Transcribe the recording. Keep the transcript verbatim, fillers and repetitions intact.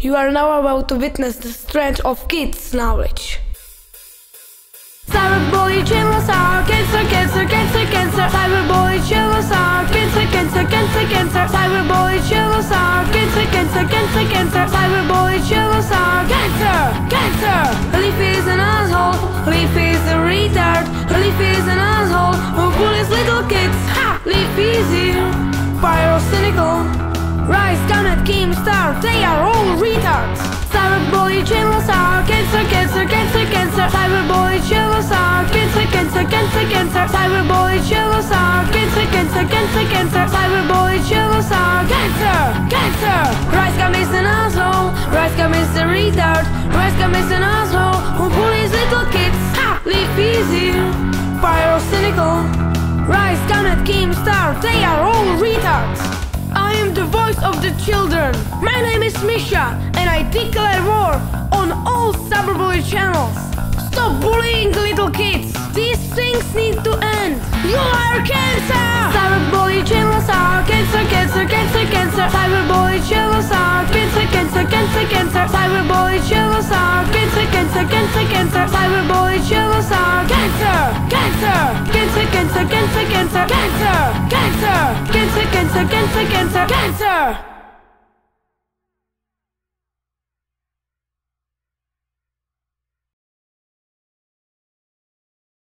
You are now about to witness the strength of kids' knowledge. Cyberbully channels are cancer, cancer, cancer, cancer. Cyberbully channels are cancer, cancer, cancer, cancer. Cyberbully channels are cancer, cancer, cancer, cancer. Cyberbully channels are cancer, cancer. Leafy is an asshole. Leafy is a retard. Leafy is an asshole who bullies little kids. Ha! Leafy is here. Pyrocynical. RiceGum at KEEMSTAR, they are all retards. Cyberbully channels are cancer, cancer, cancer, cancer. Cyberbully channels are cancer, cancer, cancer, cancer. Cyberbully channels are cancer, cancer, cancer, cancer. Cyberbully channels are cancer, cancer. RiceGum is an asshole. RiceGum is a retard. RiceGum is an asshole who bullies little kids. Ha! Live easy. Pyrocynical. RiceGum at KEEMSTAR, they are all retards. I am the voice of the children. My name is Misha, and I declare war on all cyberbully channels. Stop bullying little kids. These things need to end. You are cancer. Cyberbully channels are cancer, cancer, cancer, cancer. Cyberbully channels are cancer, cancer, cancer, cancer. Cyberbully channels are cancer, cancer, cancer, cancer. Cyberbully channels are cancer, cancer, cancer, cancer, cancer, cancer, cancer, cancer. Cancer, cancer, cancer, cancer.